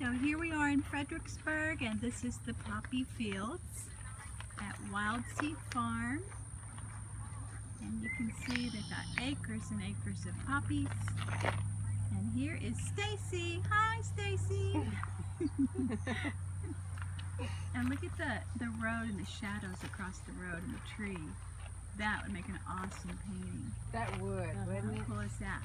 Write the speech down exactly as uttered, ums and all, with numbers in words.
So here we are in Fredericksburg, and this is the poppy fields at Wildseed Farm. And you can see they've got acres and acres of poppies. And here is Stacy. Hi, Stacy. And look at the, the road and the shadows across the road and the tree. That would make an awesome painting. That would, wouldn't it? How cool is that?